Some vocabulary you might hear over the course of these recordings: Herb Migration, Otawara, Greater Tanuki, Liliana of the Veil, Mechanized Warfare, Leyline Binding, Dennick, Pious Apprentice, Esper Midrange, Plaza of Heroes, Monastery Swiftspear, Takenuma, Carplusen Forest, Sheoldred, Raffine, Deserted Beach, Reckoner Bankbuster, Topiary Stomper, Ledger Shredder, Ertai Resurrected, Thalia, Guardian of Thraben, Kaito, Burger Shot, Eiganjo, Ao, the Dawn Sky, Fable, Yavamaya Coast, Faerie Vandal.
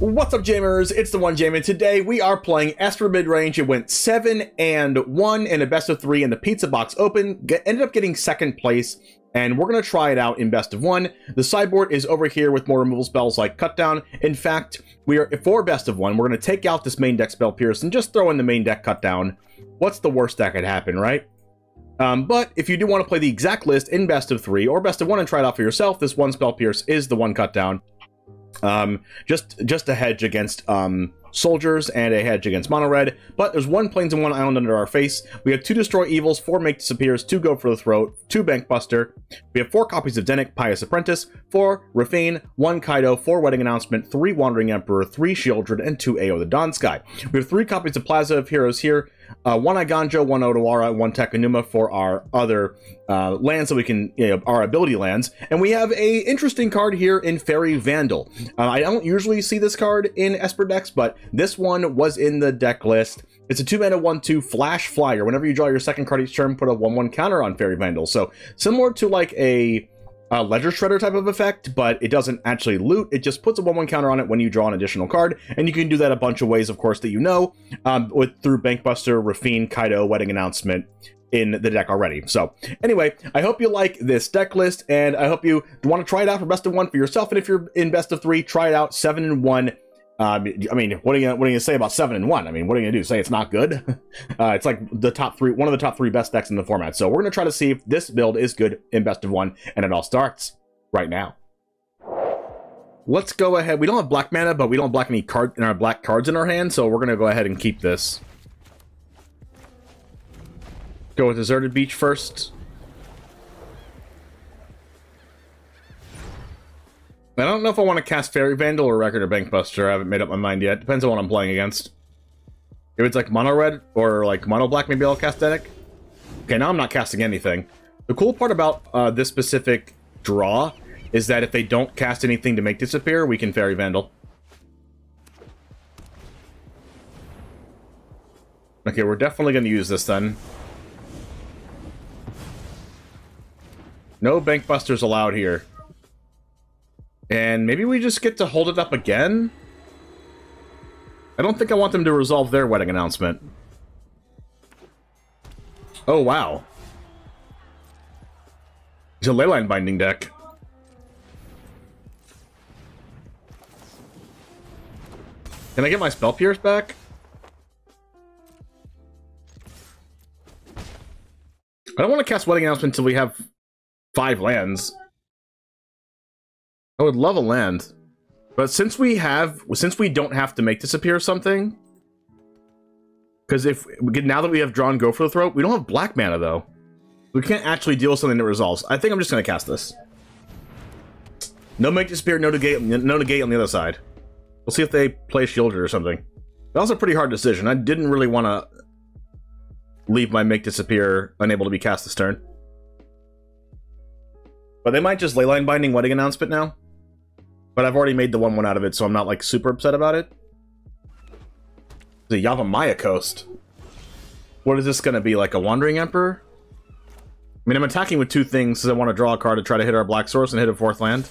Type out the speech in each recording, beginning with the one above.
What's up, Jammers? It's the One Jam, and today we are playing Esper Midrange. It went 7-1 in a best of 3 in the Pizza Box Open. Ended up getting second place, and we're going to try it out in best of 1. The sideboard is over here with more removal spells like Cutdown. In fact, we are for best of 1. We're going to take out this main deck Spell Pierce and just throw in the main deck Cutdown. What's the worst that could happen, right? But if you do want to play the exact list in best of 3 or best of 1 and try it out for yourself, this one Spell Pierce is the one Cutdown. Just a hedge against soldiers and a hedge against mono red. But there's one Plains and one Island under our face. We have 2 Destroy Evils, 4 Make Disappears, 2 Go for the Throat, 2 Bankbuster. We have 4 copies of Dennick, Pious Apprentice, 4 Raffine, 1 Kaito, 4 Wedding Announcement, 3 Wandering Emperor, 3 Sheoldred, and 2 Ao, the Dawn Sky. We have 3 copies of Plaza of Heroes here, 1 Eiganjo, 1 Otawara, 1 Takenuma for our other lands that we can, our ability lands. And we have a interesting card here in Faerie Vandal. I don't usually see this card in Esper decks, but this one was in the deck list. It's a 2-mana 1/2 flash flyer. Whenever you draw your second card each turn, put a 1/1 counter on Faerie Vandal. So similar to like a Ledger Shredder type of effect, but it doesn't actually loot. It just puts a 1/1 counter on it when you draw an additional card, and you can do that a bunch of ways, of course, that you know, through Bankbuster, Raffine, Kaito, Wedding Announcement in the deck already. So anyway, I hope you like this deck list, and I hope you want to try it out for best of 1 for yourself. And if you're in best of 3, try it out. 7-1. I mean, what are you gonna say about 7-1? I mean, what are you gonna do? Say it's not good? It's like the top 3, one of the top 3 best decks in the format. So we're gonna try to see if this build is good in best of 1, and it all starts right now. Let's go ahead. We don't have black mana, but we don't have black cards in our hand, so we're gonna go ahead and keep this. Go with Deserted Beach first. I don't know if I want to cast Faerie Vandal or Reckoner Bankbuster. I haven't made up my mind yet. Depends on what I'm playing against. If it's like mono red or like mono black, maybe I'll cast Dennick. Okay, now I'm not casting anything. The cool part about this specific draw is that if they don't cast anything to make disappear, we can Faerie Vandal. Okay, we're definitely going to use this then. No Bankbusters allowed here. And maybe we just get to hold it up again? I don't think I want them to resolve their Wedding Announcement. Oh, wow. It's a Leyline Binding deck. Can I get my Spell Pierce back? I don't want to cast Wedding Announcement until we have 5 lands. I would love a land, but since we don't have to make disappear something, because if we get, now that we have drawn Go for the Throat, we don't have black mana though. We can't actually deal with something that resolves. I think I'm just gonna cast this. No make disappear, no negate on the other side. We'll see if they play Sheoldred or something. That was a pretty hard decision. I didn't really want to leave my make disappear unable to be cast this turn, but they might just Leyline Binding Wedding Announcement now. But I've already made the 1/1 out of it, so I'm not like super upset about it. The Yavamaya Coast. What is this going to be, like a Wandering Emperor? I mean, I'm attacking with 2 things because I want to draw a card to try to hit our black source and hit a 4th land.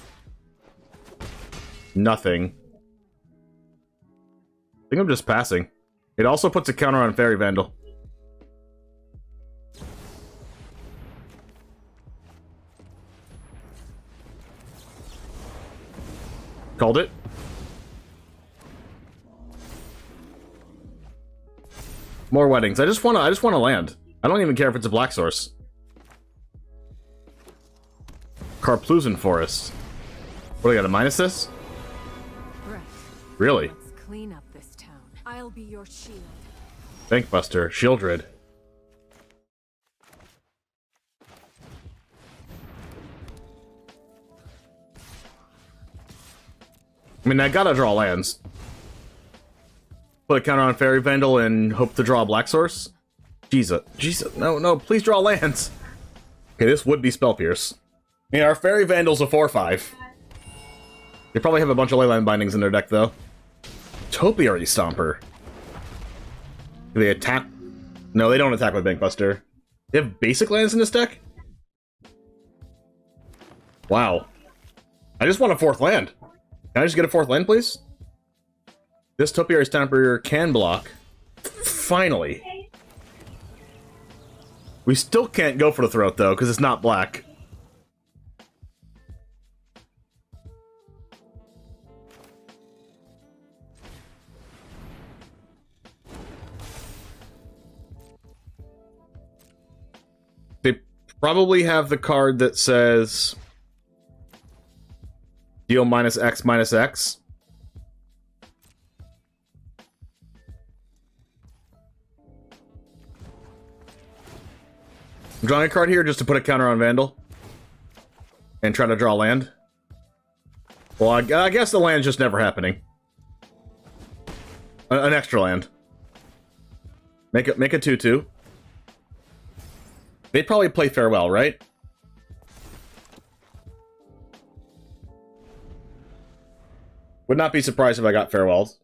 Nothing. I think I'm just passing. It also puts a counter on Faerie Vandal. Called it. More weddings. I just wanna land. I don't even care if it's a black source. Carplusen Forest. What do I got to minus this? Brett, really? Let's clean up this town. I'll be your shield. Bankbuster, Sheoldred. I mean, I gotta draw lands. Put a counter on Faerie Vandal and hope to draw a black source? Jesus, no, please draw lands. Okay, this would be Spell Pierce. Yeah, our Faerie Vandal's a 4/5. They probably have a bunch of Leyline Bindings in their deck, though. Topiary Stomper. Do they attack? No, they don't attack with Bankbuster. They have basic lands in this deck? Wow. I just want a 4th land. Can I just get a 4th land, please? This Topiary Stomper can block. Finally. We still can't go for the throat, though, because it's not black. They probably have the card that says... deal minus X. I'm drawing a card here just to put a counter on Vandal. And try to draw land. Well, I guess the land's just never happening. An extra land. Make a 2-2. They'd probably play Farewell, right? Would not be surprised if I got Farewells.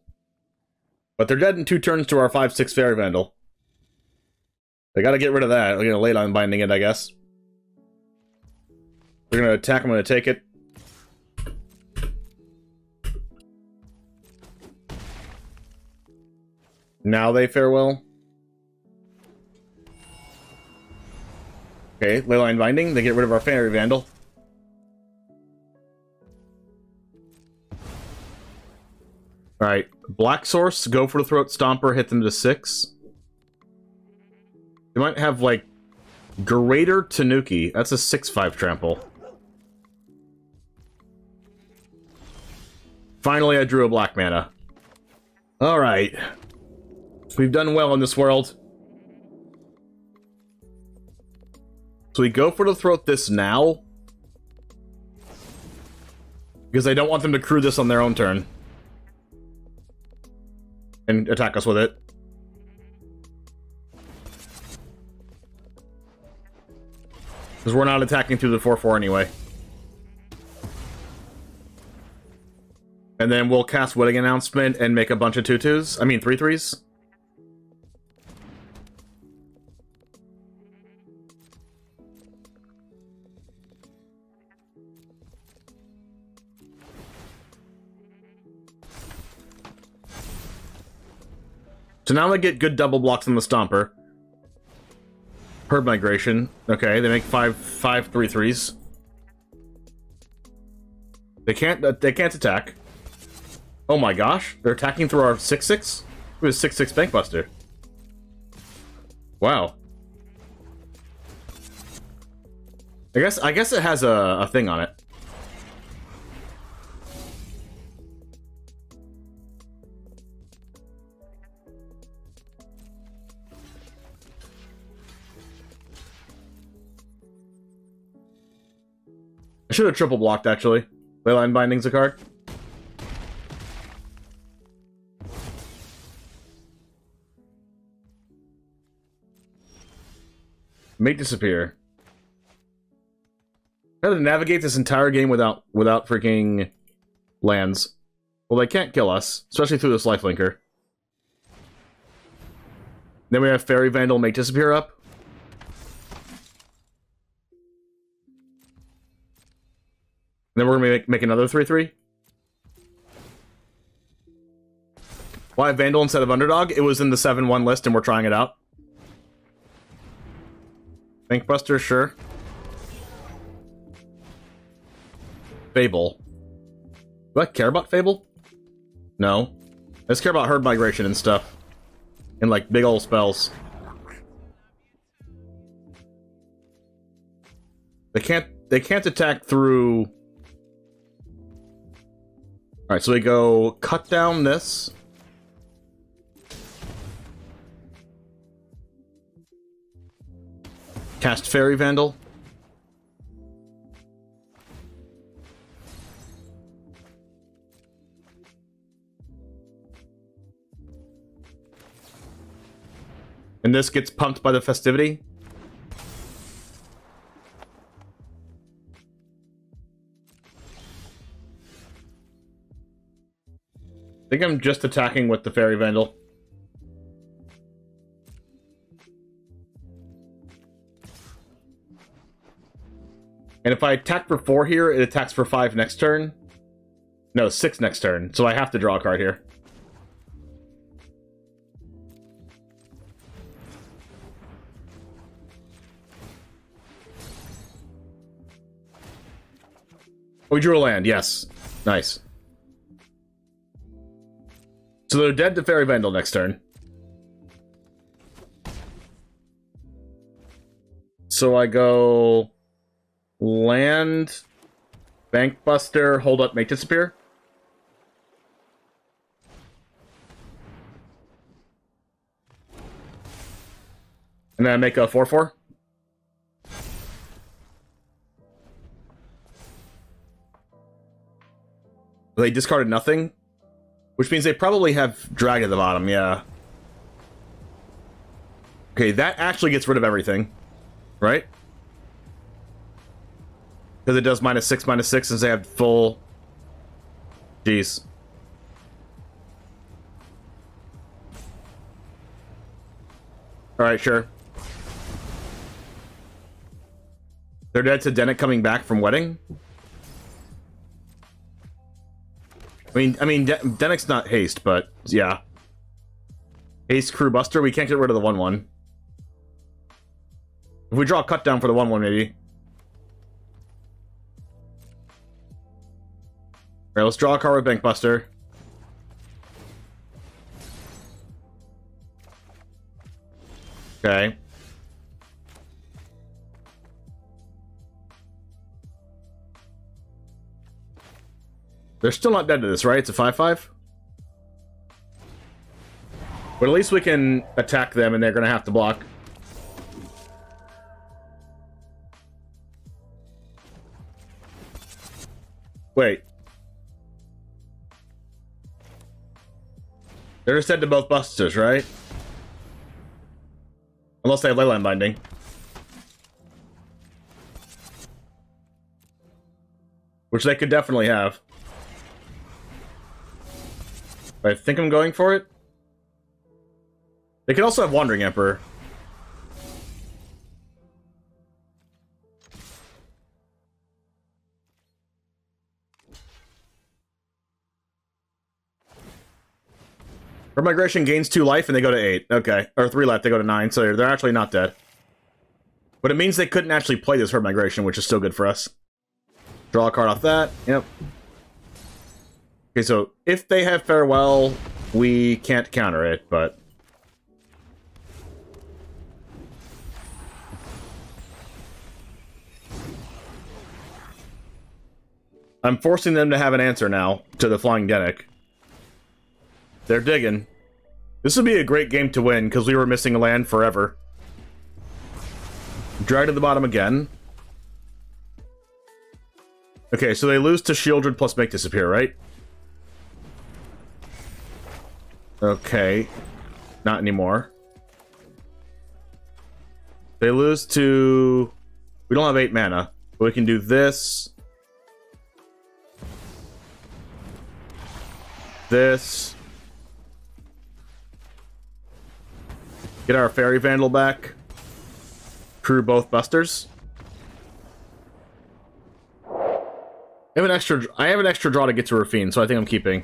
But they're dead in 2 turns to our 5-6 Faerie Vandal. They gotta get rid of that. We're gonna Leyline Binding it, I guess. They're gonna attack, I'm gonna take it. Now they Farewell. Okay, Leyline Binding, they get rid of our Faerie Vandal. Alright, Black Source, go for the Throat Stomper, hit them to 6. They might have, like, Greater Tanuki. That's a 6-5 trample. Finally, I drew a black mana. Alright. We've done well in this world. So we go for the throat this now. Because I don't want them to crew this on their own turn. And attack us with it. Because we're not attacking through the 4-4 anyway. And then we'll cast Wedding Announcement and make a bunch of 2-2s. I mean, 3-3s. So now I get good double blocks on the Stomper. Herb Migration. Okay, they make 5/5 3/3s. They can't attack. Oh my gosh, they're attacking through our 6/6. It was 6/6 Bankbuster. Wow. I guess it has a thing on it. I should have triple blocked, actually. Leyline Binding's a card. Make disappear. I had to navigate this entire game without freaking lands. Well, they can't kill us, especially through this lifelinker. Then we have Faerie Vandal make disappear up. Then we're gonna make another 3-3. Why Vandal instead of Underdog? It was in the 7-1 list and we're trying it out. Bankbuster, sure. Fable. Do I care about Fable? No. I just care about Herd Migration and stuff. And like big old spells. They can't attack through. Alright, so we go cut down this. Cast Faerie Vandal. And this gets pumped by the festivity. I think I'm just attacking with the Faerie Vandal. And if I attack for 4 here, it attacks for 5 next turn. No, 6 next turn, so I have to draw a card here. We drew a land, yes. Nice. So they're dead to Faerie Vandal next turn. So I go land, Bankbuster, hold up, make disappear. And then I make a 4/4. They discarded nothing, which means they probably have drag at the bottom, yeah. Okay, that actually gets rid of everything, right? Because it does -6/-6 since they have full... Jeez. Alright, sure. They're dead to Dennick coming back from wedding. I mean, Dennick's not haste, but yeah. Haste crew buster. We can't get rid of the 1/1. If we draw a cut down for the 1/1, maybe. All right, let's draw a card with Bankbuster. Okay. They're still not dead to this, right? It's a 5/5. But at least we can attack them, and they're going to have to block. Wait. They're just dead to both busters, right? Unless they have Leyline Binding. Which they could definitely have. I think I'm going for it. They could also have Wandering Emperor. Herb Migration gains 2 life and they go to 8. Okay, or 3 life, they go to 9, so they're actually not dead. But it means they couldn't actually play this Herb Migration, which is still good for us. Draw a card off that, yep. Okay, so if they have Farewell, we can't counter it, but... I'm forcing them to have an answer now to the Flying Dennick. They're digging. This would be a great game to win, because we were missing land forever. Drag to the bottom again. Okay, so they lose to Sheoldred plus Make Disappear, right? Okay, not anymore. They lose to... We don't have 8 mana, but we can do this. This. Get our Faerie Vandal back. Crew both busters. I have an extra draw to get to Raffine, so I think I'm keeping.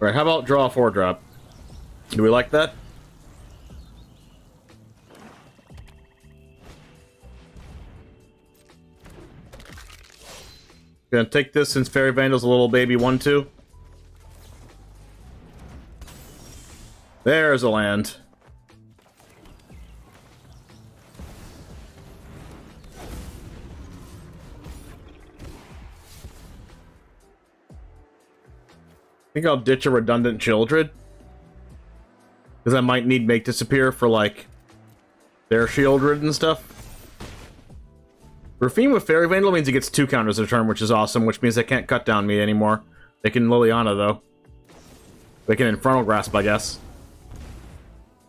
Alright, how about draw a 4-drop? Do we like that? Gonna take this since Faerie Vandal's a little baby 1/2. There's a land. I think I'll ditch a redundant Sheoldred, because I might need Make Disappear for, like, their Sheoldred and stuff. Raffine with Faerie Vandal means it gets 2 counters a turn, which is awesome, which means they can't cut down me anymore. They can Liliana, though. They can Infernal Grasp, I guess.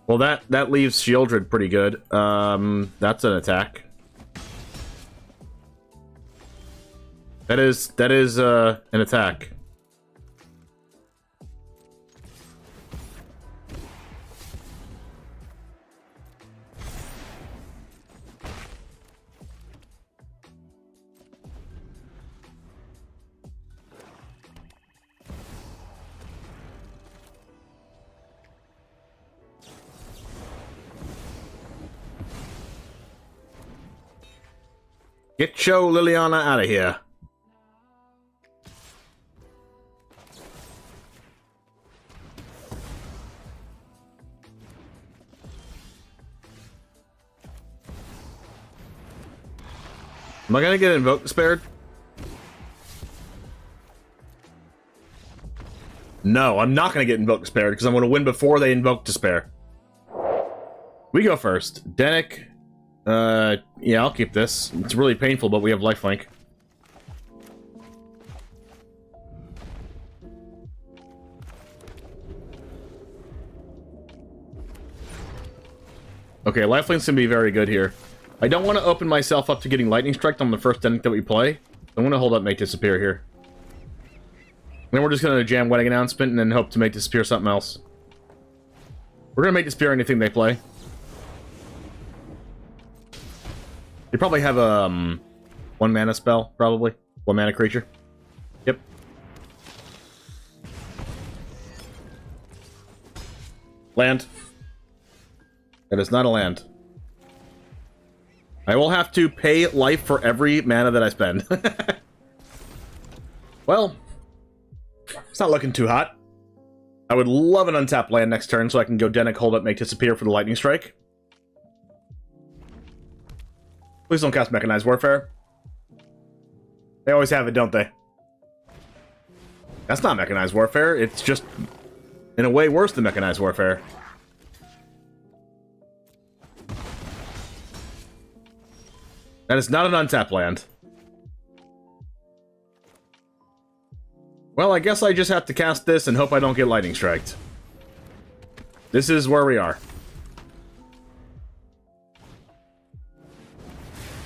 Well, that leaves Sheoldred pretty good. That's an attack. That is an attack. Get your Liliana out of here. Am I gonna get invoked spared? No, I'm not gonna get invoked despaired because I'm gonna win before they invoke despair. We go first. Dennick. Yeah, I'll keep this. It's really painful, but we have lifelink. Okay, lifelink's gonna be very good here. I don't want to open myself up to getting lightning striked on the first Dennick that we play. I want to hold up Make Disappear here. Then we're just going to jam Wedding Announcement and then hope to Make Disappear something else. We're going to Make Disappear anything they play. They probably have a one mana spell, probably. One mana creature. Yep. Land. That is not a land. I will have to pay life for every mana that I spend. Well... it's not looking too hot. I would love an untapped land next turn so I can go Dennick, hold up, Make Disappear for the lightning strike. Please don't cast Mechanized Warfare. They always have it, don't they? That's not Mechanized Warfare. It's just, in a way, worse than Mechanized Warfare. That is not an untapped land. Well, I guess I just have to cast this and hope I don't get lightning striked. This is where we are.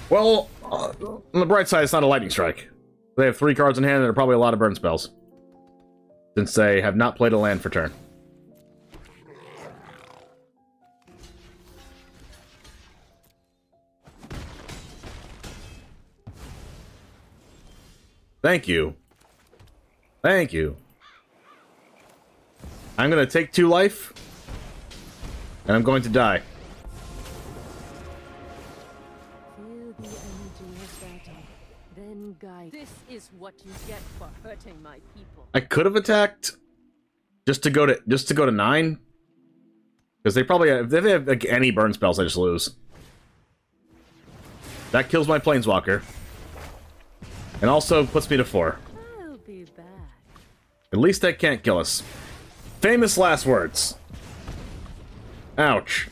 Well, on the bright side, it's not a lightning strike. They have three cards in hand and there are probably a lot of burn spells. Since they have not played a land for turn. Thank you. Thank you. I'm going to take 2 life, and I'm going to die. This is what you get for hurting my people. I could have attacked just to go to 9, because they probably have, if they have like, any burn spells, I just lose. That kills my planeswalker, and also puts me to 4. At least that can't kill us. Famous last words. Ouch.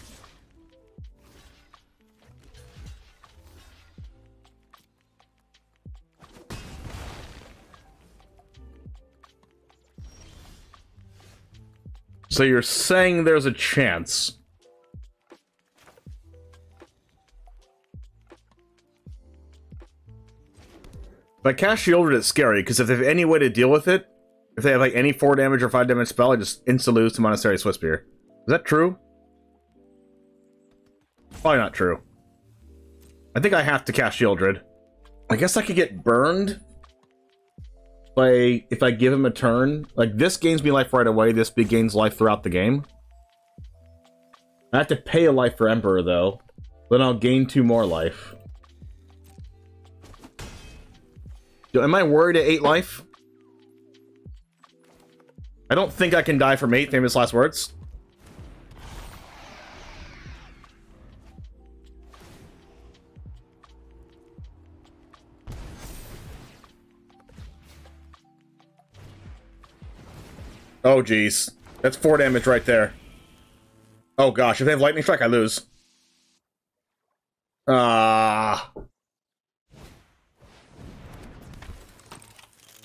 So you're saying there's a chance. If I cast Sheoldred, it's scary, because if they have any way to deal with it, if they have like any 4 damage or 5 damage spell, I just insta lose to Monastery Swiftspear. Is that true? Probably not true. I think I have to cast Sheoldred. I guess I could get burned by if I give him a turn. Like this gains me life right away, this gains life throughout the game. I have to pay a life for Emperor though. Then I'll gain 2 more life. Am I worried at 8 life? I don't think I can die from 8 famous last words. Oh, geez. That's 4 damage right there. Oh, gosh. If they have lightning strike, I lose. Ah.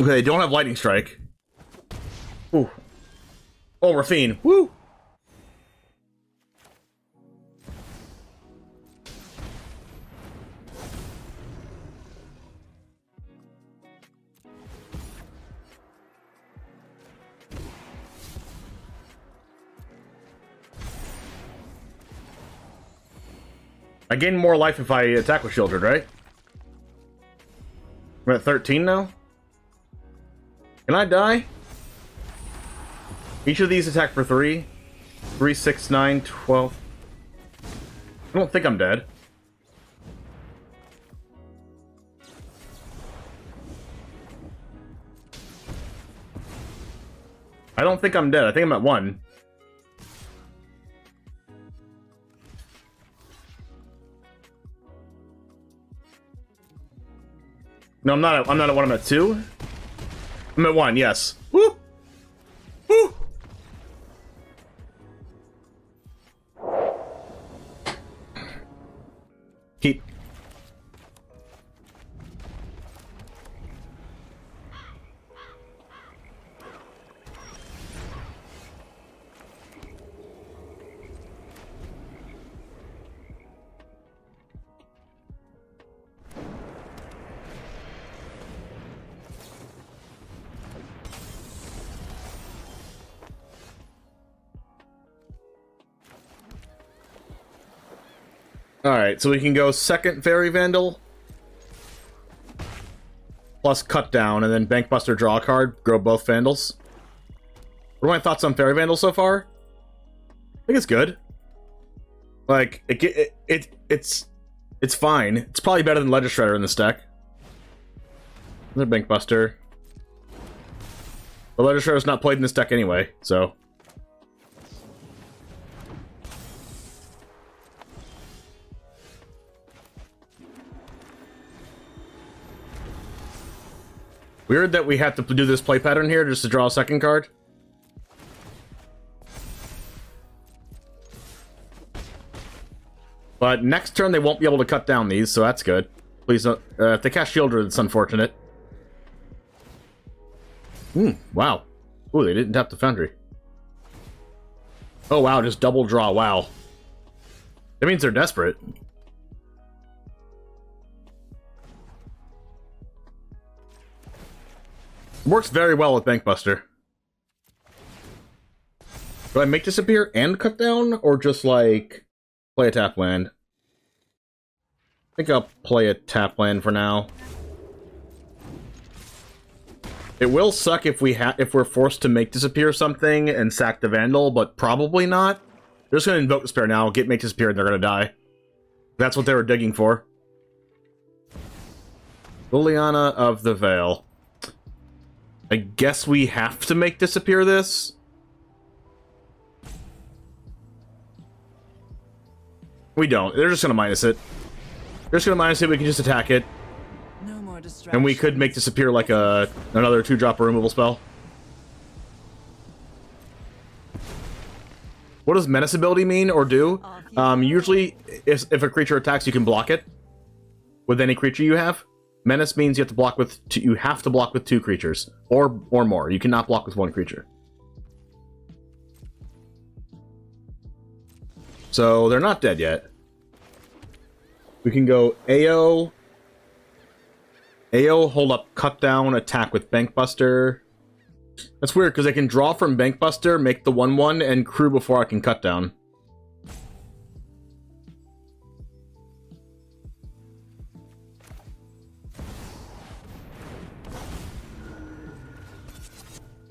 Okay, they don't have lightning strike. Ooh. Oh, Raffine. Woo! I gain more life if I attack with Sheoldred, right? We're at 13 now? Can I die? Each of these attack for 3. 3, 6, 9, 12. I don't think I'm dead. I don't think I'm dead. I think I'm at 1. No, I'm not at 1. I'm at 2. I'm at 1. Yes. Woo! Woo! Keep. Alright, so we can go second Faerie Vandal, plus Cut Down, and then Bankbuster draw a card, grow both Vandals. What are my thoughts on Faerie Vandal so far? I think it's good. Like, it's fine. It's probably better than Ledger Shredder in this deck. Another Bankbuster. But Ledger Shredder's not played in this deck anyway, so... Weird that we have to do this play pattern here just to draw a second card. But next turn they won't be able to cut down these, so that's good. Please don't... if they cast Sheoldred, it's unfortunate. Hmm, wow. Ooh, they didn't tap the Foundry. Oh wow, just double draw, wow. That means they're desperate. Works very well with Bankbuster. Do I make disappear and cut down, or just like play a tap land? I think I'll play a tap land for now. It will suck if we're forced to make disappear something and sack the Vandal, but probably not. They're just gonna invoke despair now, get make disappear, and they're gonna die. That's what they were digging for. Liliana of the Veil. I guess we have to make disappear this. We don't. They're just gonna minus it. They're just gonna minus it. We can just attack it. No more distractions. And we could make disappear like another 2-drop removal spell. What does menace ability mean or do? Usually, if a creature attacks, you can block it with any creature you have. Menace means you have to block with two creatures or more. You cannot block with one creature. So they're not dead yet. We can go Ao, hold up, cut down, attack with Bankbuster. That's weird because I can draw from Bankbuster, make the 1/1, and crew before I can cut down.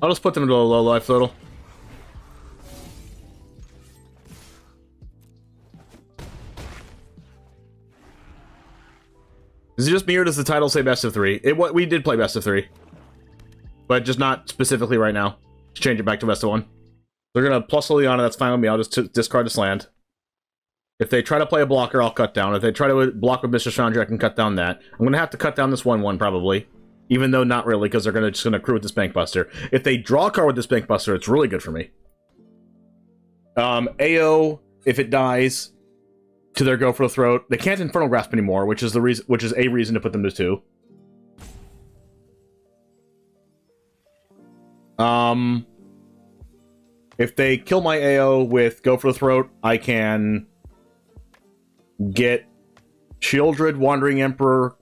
I'll just put them into a low life total. Is it just me or does the title say best of 3? We did play best of 3. But just not specifically right now. Just change it back to best of 1. They're gonna plus Liliana, that's fine with me. I'll just discard this land. If they try to play a blocker, I'll cut down. If they try to block with Mr. Foundry, I can cut down that. I'm gonna have to cut down this 1/1 probably. Even though not really, because they're just gonna crew with this Bankbuster. If they draw a card with this Bankbuster, it's really good for me. Ao, if it dies, to their go for the throat. They can't Infernal Grasp anymore, which is the reason, which is a reason to put them to 2. If they kill my Ao with go for the throat, I can get Sheoldred, Wandering Emperor.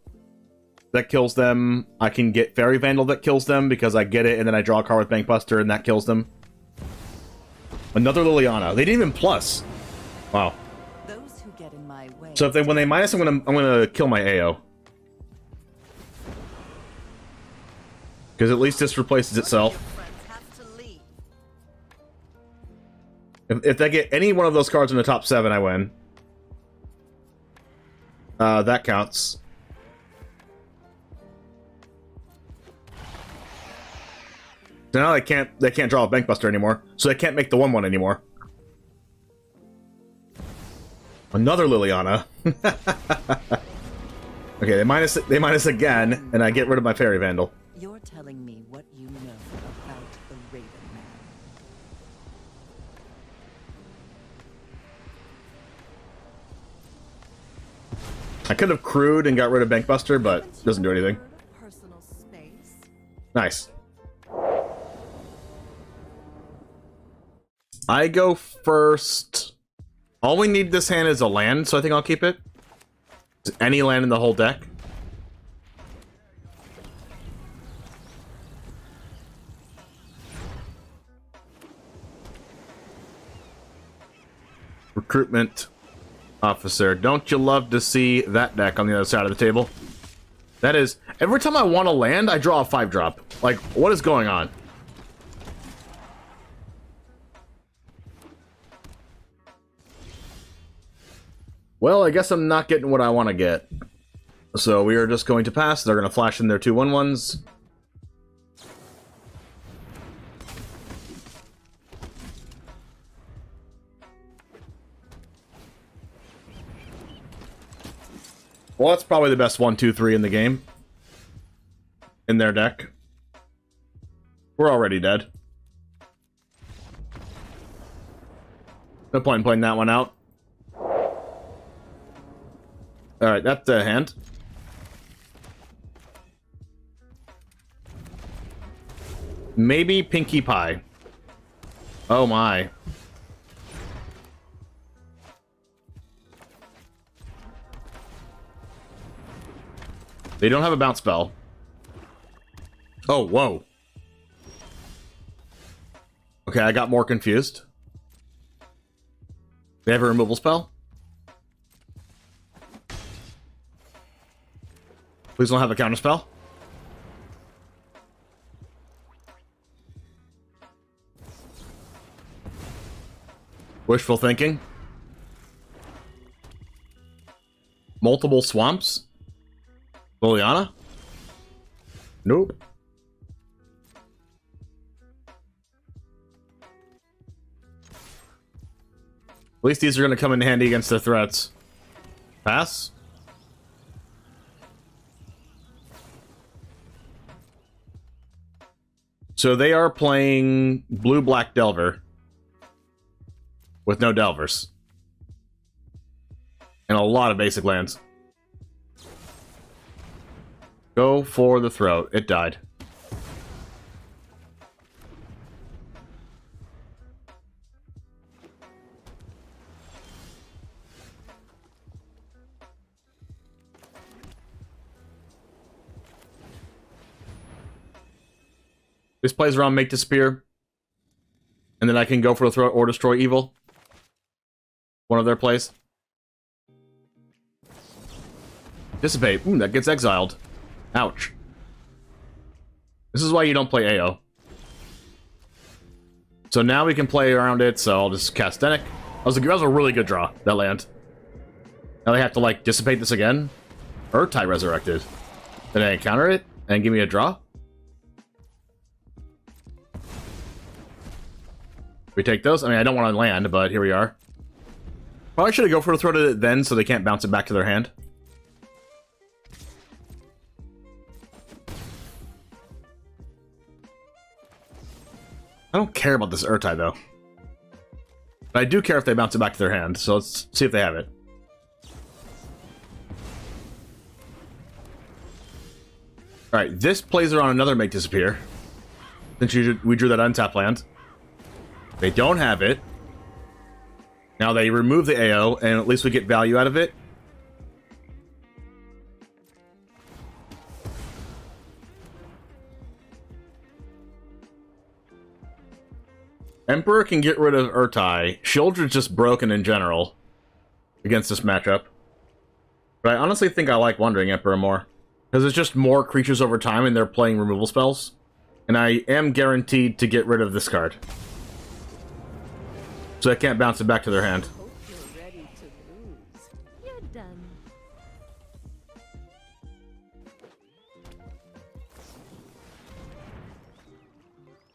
That kills them. I can get Faerie Vandal that kills them because I get it and then I draw a card with Bankbuster and that kills them. Another Liliana. They didn't even plus. Wow. Those who get in my way. So if they, when they minus, I'm gonna kill my Ao. Because at least this replaces itself. If they get any one of those cards in the top 7, I win. That counts. So now they can't draw a Bankbuster anymore, so they can't make the 1/1 anymore. Another Liliana. Okay, they minus again, and I get rid of my Faerie Vandal. You're telling me what you know about the Raven Man. I could have crewed and got rid of Bankbuster, but it doesn't do anything. Nice. I go first. All we need this hand is a land, so I think I'll keep it. Is any land in the whole deck? Recruitment officer. Don't you love to see that deck on the other side of the table? That is, every time I want to land, I draw a 5-drop. Like, what is going on? Well, I guess I'm not getting what I want to get. So we are just going to pass. They're going to flash in their 2/1/1s. Well, that's probably the best 1, 2, 3 in the game. In their deck. We're already dead. No point in playing that one out. Alright, that's the hand. Maybe Pinkie Pie. Oh my. They don't have a bounce spell. Oh, whoa. Okay, I got more confused. They have a removal spell? Please don't have a counter spell. Wishful thinking. Multiple swamps. Liliana? Nope. At least these are going to come in handy against the threats. Pass. So they are playing blue-black Delver with no Delvers and a lot of basic lands. Go for the throat. It died. This plays around Make Disappear, and then I can go for the throat or destroy evil. One of their plays. Dissipate. Ooh, that gets exiled. Ouch. This is why you don't play Ao. So now we can play around it, so I'll just cast Dennick. That was a really good draw, that land. Now they have to, like, dissipate this again. Ertai Resurrected. Then I encounter it, and give me a draw. We take those. I mean, I don't want to land, but here we are. Probably should have go for a throw to it then, so they can't bounce it back to their hand. I don't care about this Ertai, though. But I do care if they bounce it back to their hand, so let's see if they have it. Alright, this plays around another Make Disappear. Since we drew that untapped land. They don't have it. Now they remove the AO, and at least we get value out of it. Emperor can get rid of Ertai. Sheoldred's just broken in general against this matchup. But I honestly think I like Wandering Emperor more. Because it's just more creatures over time and they're playing removal spells. And I am guaranteed to get rid of this card. So I can't bounce it back to their hand. You're ready to lose. You're done.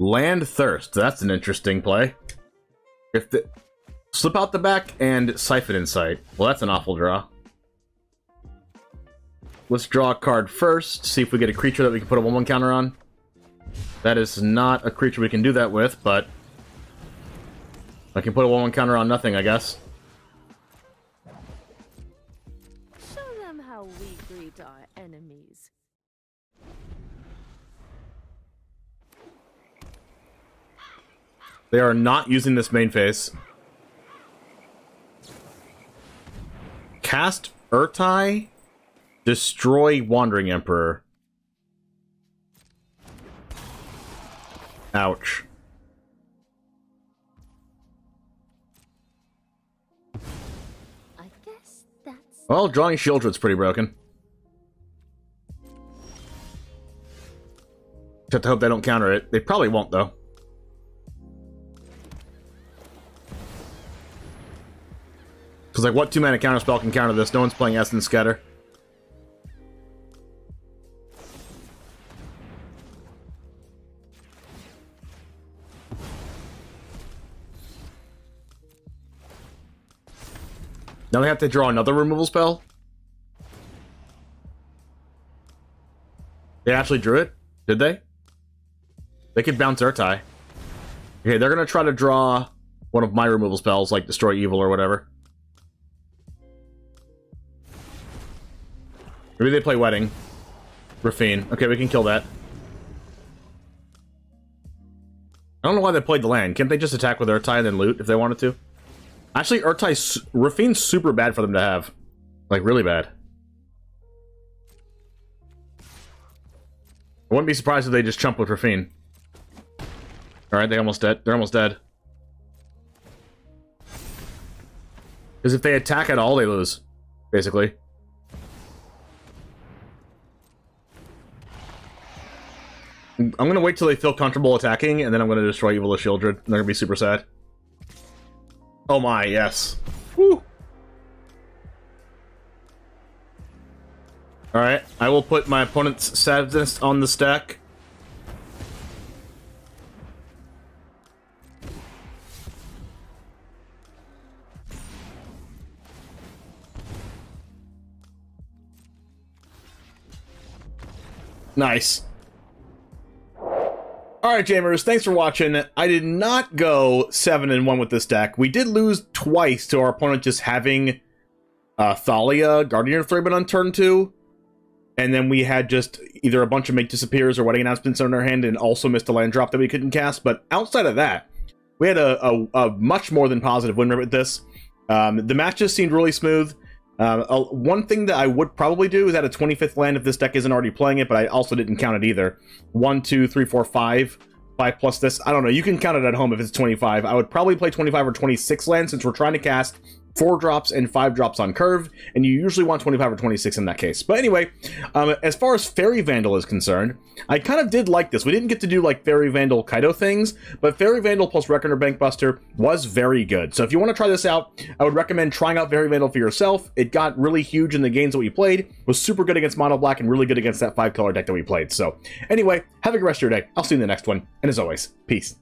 Land Thirst. That's an interesting play. If the... Slip out the back and Siphon Insight. Well, that's an awful draw. Let's draw a card first, see if we get a creature that we can put a 1/1 counter on. That is not a creature we can do that with, but... I can put a 1/1 counter on nothing, I guess. Show them how we greet our enemies. They are not using this main phase. Cast Ertai, destroy Wandering Emperor. Ouch. I guess that's... Well, drawing Sheoldred's pretty broken. Just have to hope they don't counter it. They probably won't, though. Because, like, what 2-mana counterspell can counter this? No one's playing Essence Scatter. Now we have to draw another removal spell? They actually drew it? Did they? They could bounce Ertai. Okay, they're going to try to draw one of my removal spells, like Destroy Evil or whatever. Maybe they play Wedding. Raffine. Okay, we can kill that. I don't know why they played the land. Can't they just attack with Ertai and then loot if they wanted to? Actually, Raffine's super bad for them to have. Like, really bad. I wouldn't be surprised if they just chump with Raffine. Alright, they're almost dead. They're almost dead. Because if they attack at all, they lose. Basically. I'm going to wait till they feel comfortable attacking, and then I'm going to destroy Evil of Sheoldred. And they're going to be super sad. Oh my, yes. Woo! Alright, I will put my opponent's sadness on the stack. Nice. Alright, Jamers, thanks for watching. I did not go 7-1 with this deck. We did lose twice to our opponent just having Thalia, Guardian of Thraben on turn 2. And then we had just either a bunch of Make Disappears or Wedding Announcements on our hand and also missed a land drop that we couldn't cast. But outside of that, we had a much more than positive win rate with this. The match just seemed really smooth. One thing that I would probably do is add a 25th land if this deck isn't already playing it, but I also didn't count it either. 1, 2, 3, 4, 5. 5 plus this. I don't know. You can count it at home if it's 25. I would probably play 25 or 26 land since we're trying to cast 4 drops and 5 drops on curve, and you usually want 25 or 26 in that case. But anyway, as far as Faerie Vandal is concerned, I kind of did like this. We didn't get to do like Faerie Vandal Kaito things, but Faerie Vandal plus Reckoner Bankbuster was very good. So if you want to try this out, I would recommend trying out Faerie Vandal for yourself. It got really huge in the games that we played, was super good against Mono Black and really good against that 5-color deck that we played. So anyway, have a good rest of your day. I'll see you in the next one. And as always, peace.